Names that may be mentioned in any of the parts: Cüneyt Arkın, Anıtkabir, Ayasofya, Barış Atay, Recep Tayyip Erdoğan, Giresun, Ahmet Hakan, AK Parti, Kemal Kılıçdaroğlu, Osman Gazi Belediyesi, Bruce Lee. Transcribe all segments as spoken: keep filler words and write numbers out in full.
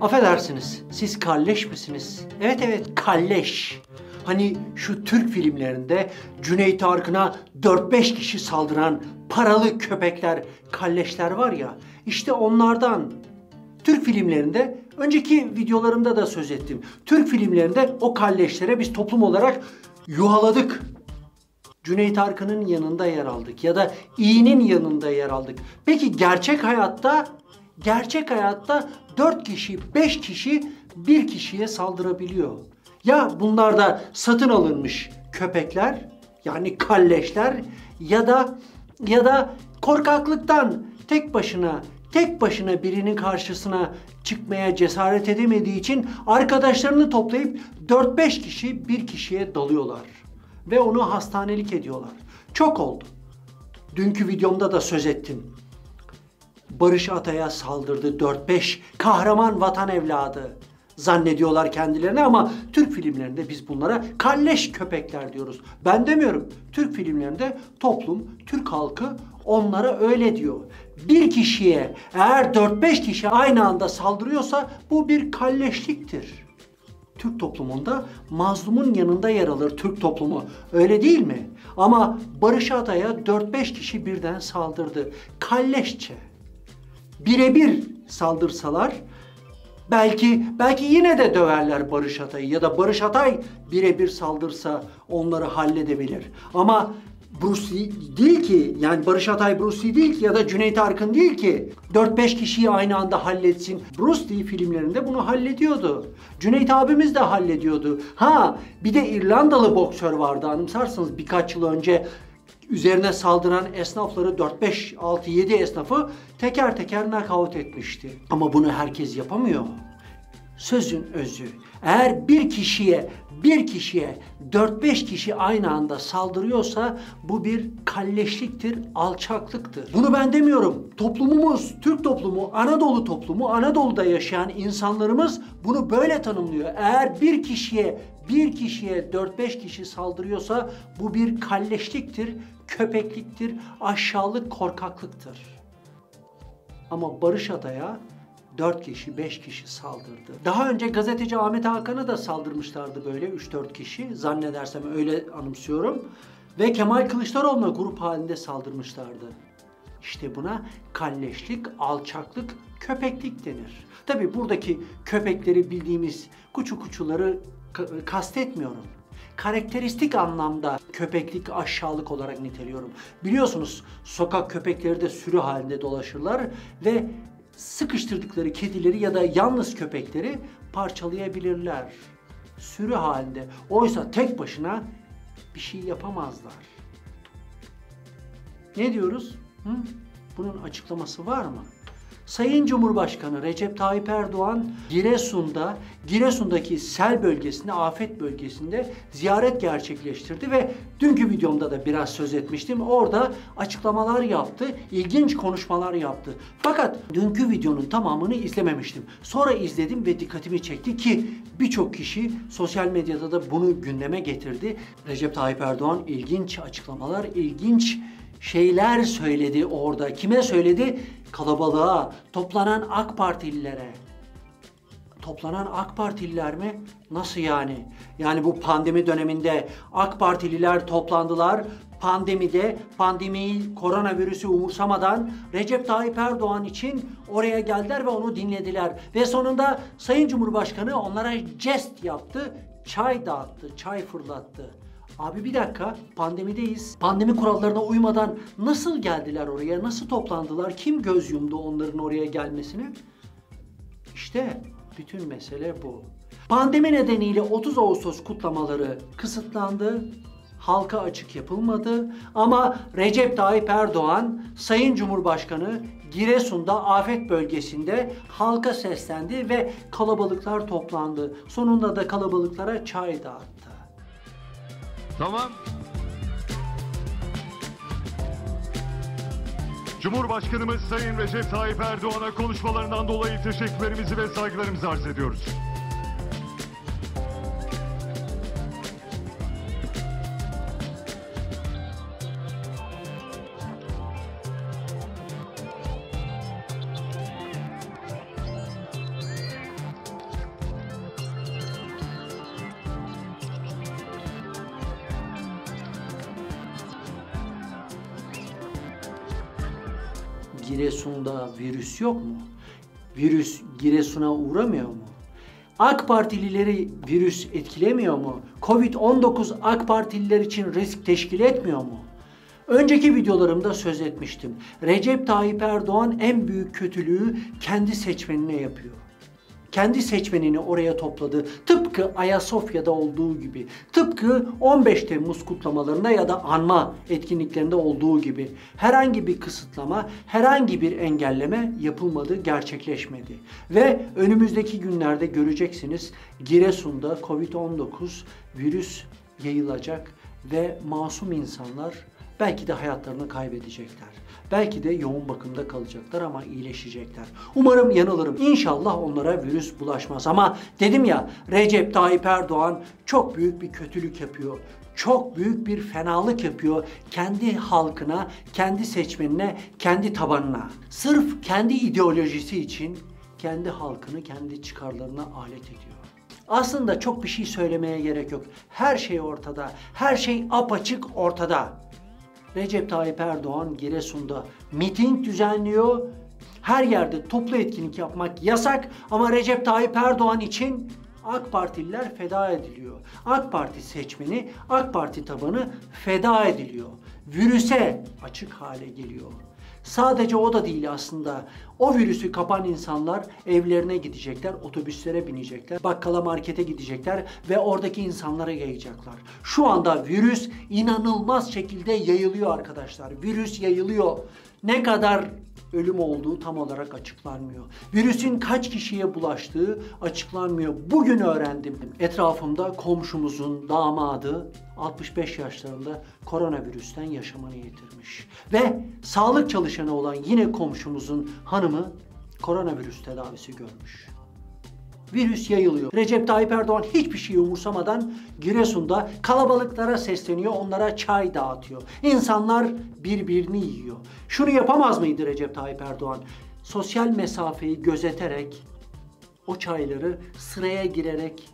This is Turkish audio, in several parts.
Affedersiniz, siz kalleş misiniz? Evet evet, kalleş. Hani şu Türk filmlerinde Cüneyt Arkın'a dört beş kişi saldıran paralı köpekler, kalleşler var ya, işte onlardan. Türk filmlerinde, önceki videolarımda da söz ettim. Türk filmlerinde o kalleşlere biz toplum olarak yuhaladık. Cüneyt Arkın'ın yanında yer aldık ya da iyinin yanında yer aldık. Peki gerçek hayatta, gerçek hayatta dört kişi, beş kişi bir kişiye saldırabiliyor. Ya bunlar da satın alınmış köpekler, yani kalleşler ya da ya da korkaklıktan tek başına tek başına birinin karşısına çıkmaya cesaret edemediği için arkadaşlarını toplayıp dört beş kişi bir kişiye dalıyorlar ve onu hastanelik ediyorlar. Çok oldu. Dünkü videomda da söz ettim. Barış Atay'a saldırdı dört beş kahraman vatan evladı zannediyorlar kendilerini ama Türk filmlerinde biz bunlara kalleş köpekler diyoruz. Ben demiyorum. Türk filmlerinde toplum, Türk halkı onlara öyle diyor. Bir kişiye eğer dört beş kişi aynı anda saldırıyorsa bu bir kalleşliktir. Türk toplumunda mazlumun yanında yer alır Türk toplumu. Öyle değil mi? Ama Barış Atay'a dört beş kişi birden saldırdı. Kalleşçe. Birebir saldırsalar belki belki yine de döverler Barış Atay'ı ya da Barış Atay birebir saldırsa onları halledebilir. Ama Bruce Lee değil ki, yani Barış Atay Bruce Lee değil ki ya da Cüneyt Arkın değil ki dört beş kişiyi aynı anda halletsin. Bruce Lee filmlerinde bunu hallediyordu. Cüneyt abimiz de hallediyordu. Ha bir de İrlandalı boksör vardı, anımsarsınız birkaç yıl önce üzerine saldıran esnafları dört beş altı yedi esnafı teker teker nakavt etmişti. Ama bunu herkes yapamıyor. Sözün özü, eğer bir kişiye bir kişiye dört beş kişi aynı anda saldırıyorsa bu bir kalleşliktir, alçaklıktır. Bunu ben demiyorum. Toplumumuz, Türk toplumu, Anadolu toplumu, Anadolu'da yaşayan insanlarımız bunu böyle tanımlıyor. Eğer bir kişiye bir kişiye dört beş kişi saldırıyorsa bu bir kalleşliktir, köpekliktir, aşağılık, korkaklıktır. Ama Barış Atay'a dört kişi, beş kişi saldırdı. Daha önce gazeteci Ahmet Hakan'a da saldırmışlardı böyle üç dört kişi. Zannedersem öyle anımsıyorum. Ve Kemal Kılıçdaroğlu'na grup halinde saldırmışlardı. İşte buna kalleşlik, alçaklık, köpeklik denir. Tabii buradaki köpekleri bildiğimiz kuçu kuçuları kastetmiyorum. Karakteristik anlamda köpeklik, aşağılık olarak niteliyorum. Biliyorsunuz sokak köpekleri de sürü halinde dolaşırlar ve sıkıştırdıkları kedileri ya da yalnız köpekleri parçalayabilirler. Sürü halinde. Oysa tek başına bir şey yapamazlar. Ne diyoruz? Hı? Bunun açıklaması var mı? Sayın Cumhurbaşkanı Recep Tayyip Erdoğan Giresun'da, Giresun'daki sel bölgesinde, afet bölgesinde ziyaret gerçekleştirdi ve dünkü videomda da biraz söz etmiştim. Orada açıklamalar yaptı, ilginç konuşmalar yaptı. Fakat dünkü videonun tamamını izlememiştim. Sonra izledim ve dikkatimi çekti ki birçok kişi sosyal medyada da bunu gündeme getirdi. Recep Tayyip Erdoğan ilginç açıklamalar, ilginç şeyler söyledi orada. Kime söyledi? Kalabalığa, toplanan AK Partililere. Toplanan AK Partililer mi? Nasıl yani? Yani bu pandemi döneminde AK Partililer toplandılar. Pandemide, pandemiyi, koronavirüsü umursamadan Recep Tayyip Erdoğan için oraya geldiler ve onu dinlediler. Ve sonunda Sayın Cumhurbaşkanı onlara jest yaptı, çay dağıttı, çay fırlattı. Abi bir dakika, pandemideyiz. Pandemi kurallarına uymadan nasıl geldiler oraya, nasıl toplandılar, kim göz yumdu onların oraya gelmesini? İşte bütün mesele bu. Pandemi nedeniyle otuz Ağustos kutlamaları kısıtlandı, halka açık yapılmadı ama Recep Tayyip Erdoğan, Sayın Cumhurbaşkanı Giresun'da afet bölgesinde halka seslendi ve kalabalıklar toplandı. Sonunda da kalabalıklara çay dağıttı. Tamam. Cumhurbaşkanımız Sayın Recep Tayyip Erdoğan'a konuşmalarından dolayı teşekkürlerimizi ve saygılarımızı arz ediyoruz. Giresun'da virüs yok mu? Virüs Giresun'a uğramıyor mu? A K Partilileri virüs etkilemiyor mu? Covid on dokuz A K Partililer için risk teşkil etmiyor mu? Önceki videolarımda söz etmiştim. Recep Tayyip Erdoğan en büyük kötülüğü kendi seçmenine yapıyor. Kendi seçmenini oraya topladı. Tıpkı Ayasofya'da olduğu gibi. Tıpkı on beş Temmuz kutlamalarında ya da anma etkinliklerinde olduğu gibi. Herhangi bir kısıtlama, herhangi bir engelleme yapılmadı, gerçekleşmedi. Ve önümüzdeki günlerde göreceksiniz Giresun'da Covid on dokuz virüs yayılacak ve masum insanlar belki de hayatlarını kaybedecekler. Belki de yoğun bakımda kalacaklar ama iyileşecekler. Umarım yanılırım. İnşallah onlara virüs bulaşmaz. Ama dedim ya, Recep Tayyip Erdoğan çok büyük bir kötülük yapıyor. Çok büyük bir fenalık yapıyor kendi halkına, kendi seçmenine, kendi tabanına. Sırf kendi ideolojisi için kendi halkını, kendi çıkarlarına alet ediyor. Aslında çok bir şey söylemeye gerek yok. Her şey ortada. Her şey apaçık ortada. Recep Tayyip Erdoğan Giresun'da miting düzenliyor. Her yerde toplu etkinlik yapmak yasak ama Recep Tayyip Erdoğan için A K Partililer feda ediliyor. A K Parti seçmeni, A K Parti tabanı feda ediliyor. Virüse açık hale geliyor. Sadece o da değil aslında. O virüsü kapan insanlar evlerine gidecekler, otobüslere binecekler, bakkala, markete gidecekler ve oradaki insanlara yayacaklar. Şu anda virüs inanılmaz şekilde yayılıyor arkadaşlar. Virüs yayılıyor. Ne kadar ölüm olduğu tam olarak açıklanmıyor. Virüsün kaç kişiye bulaştığı açıklanmıyor. Bugün öğrendim. Etrafımda komşumuzun damadı altmış beş yaşlarında koronavirüsten yaşamını yitirmiş. Ve sağlık çalışanı olan yine komşumuzun hanımı koronavirüs tedavisi görmüş. Virüs yayılıyor. Recep Tayyip Erdoğan hiçbir şeyi umursamadan Giresun'da kalabalıklara sesleniyor, onlara çay dağıtıyor. İnsanlar birbirini yiyor. Şunu yapamaz mıydı Recep Tayyip Erdoğan? Sosyal mesafeyi gözeterek o çayları sıraya girerek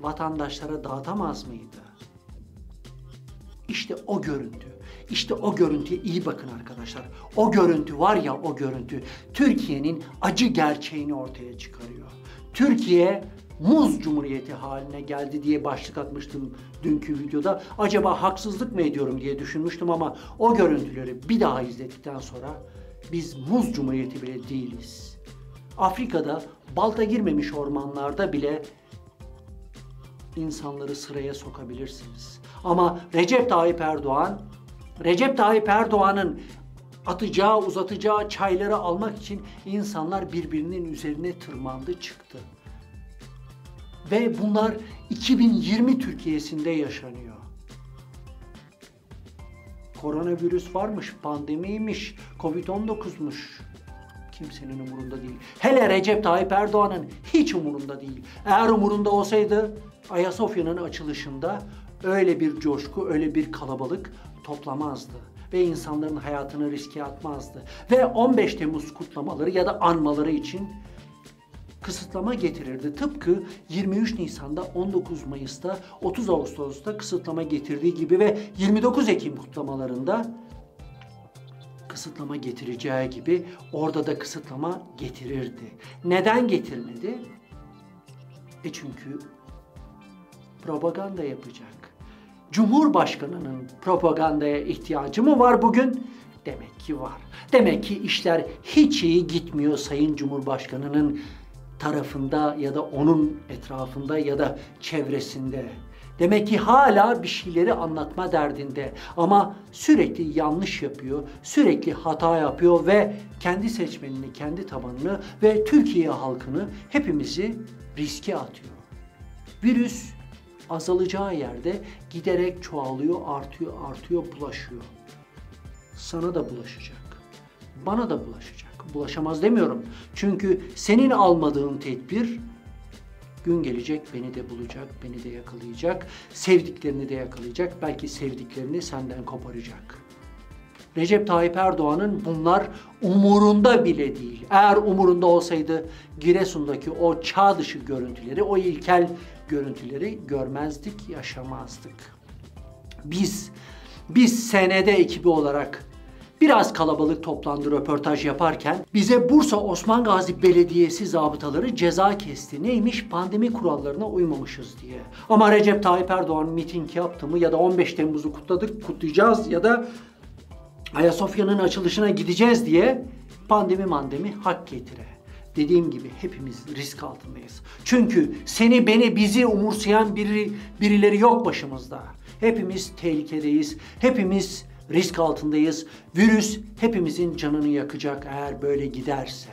vatandaşlara dağıtamaz mıydı? İşte o görüntü. İşte o görüntüye iyi bakın arkadaşlar. O görüntü var ya, o görüntü Türkiye'nin acı gerçeğini ortaya çıkarıyor. Türkiye muz cumhuriyeti haline geldi diye başlık atmıştım dünkü videoda. Acaba haksızlık mı ediyorum diye düşünmüştüm ama o görüntüleri bir daha izledikten sonra biz muz cumhuriyeti bile değiliz. Afrika'da balta girmemiş ormanlarda bile insanları sıraya sokabilirsiniz. Ama Recep Tayyip Erdoğan, Recep Tayyip Erdoğan'ın atacağı, uzatacağı çayları almak için insanlar birbirinin üzerine tırmandı, çıktı. Ve bunlar iki bin yirmi Türkiye'sinde yaşanıyor. Koronavirüs varmış, pandemiymiş, Covid on dokuzmuş. Kimsenin umurunda değil. Hele Recep Tayyip Erdoğan'ın hiç umurunda değil. Eğer umurunda olsaydı Ayasofya'nın açılışında öyle bir coşku, öyle bir kalabalık toplamazdı. Ve insanların hayatını riske atmazdı. Ve on beş Temmuz kutlamaları ya da anmaları için kısıtlama getirirdi. Tıpkı yirmi üç Nisan'da, on dokuz Mayıs'ta, otuz Ağustos'ta kısıtlama getirdiği gibi ve yirmi dokuz Ekim kutlamalarında kısıtlama getireceği gibi orada da kısıtlama getirirdi. Neden getirmedi? E çünkü propaganda yapacak. Cumhurbaşkanının propagandaya ihtiyacı mı var bugün? Demek ki var. Demek ki işler hiç iyi gitmiyor Sayın Cumhurbaşkanının tarafında ya da onun etrafında ya da çevresinde. Demek ki hala bir şeyleri anlatma derdinde ama sürekli yanlış yapıyor, sürekli hata yapıyor ve kendi seçmenini, kendi tabanını ve Türkiye halkını, hepimizi riske atıyor. Virüs azalacağı yerde giderek çoğalıyor, artıyor, artıyor, bulaşıyor. Sana da bulaşacak. Bana da bulaşacak. Bulaşamaz demiyorum. Çünkü senin almadığın tedbir gün gelecek beni de bulacak, beni de yakalayacak. Sevdiklerini de yakalayacak. Belki sevdiklerini senden koparacak. Recep Tayyip Erdoğan'ın bunlar umurunda bile değil. Eğer umurunda olsaydı Giresun'daki o çağ dışı görüntüleri, o ilkel görüntüleri görmezdik, yaşamazdık. Biz, biz S N D ekibi olarak biraz kalabalık toplandı röportaj yaparken bize Bursa Osman Gazi Belediyesi zabıtaları ceza kesti. Neymiş? Pandemi kurallarına uymamışız diye. Ama Recep Tayyip Erdoğan miting yaptı mı ya da on beş Temmuz'u kutladık, kutlayacağız ya da Ayasofya'nın açılışına gideceğiz diye pandemi mandemi hak getire. Dediğim gibi hepimiz risk altındayız. Çünkü seni, beni, bizi umursayan biri, birileri yok başımızda. Hepimiz tehlikedeyiz. Hepimiz risk altındayız. Virüs hepimizin canını yakacak eğer böyle giderse.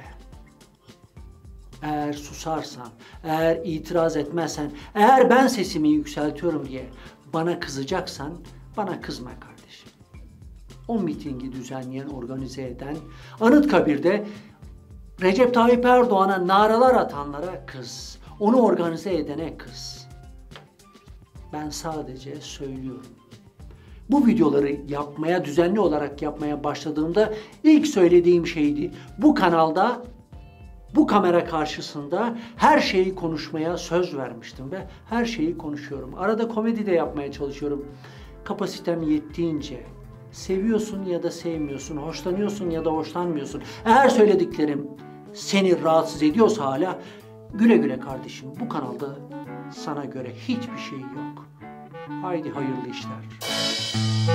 Eğer susarsan, eğer itiraz etmezsen, eğer ben sesimi yükseltiyorum diye bana kızacaksan bana kızma kardeşim. O mitingi düzenleyen, organize eden, Anıtkabir'de Recep Tayyip Erdoğan'a naralar atanlara kız. Onu organize edene kız. Ben sadece söylüyorum. Bu videoları yapmaya, düzenli olarak yapmaya başladığımda ilk söylediğim şeydi. Bu kanalda, bu kamera karşısında her şeyi konuşmaya söz vermiştim ve her şeyi konuşuyorum. Arada komedi de yapmaya çalışıyorum. Kapasitem yettiğince. Seviyorsun ya da sevmiyorsun, hoşlanıyorsun ya da hoşlanmıyorsun. Eğer söylediklerim seni rahatsız ediyorsa hala güle güle kardeşim. Bu kanalda sana göre hiçbir şey yok. Haydi hayırlı işler.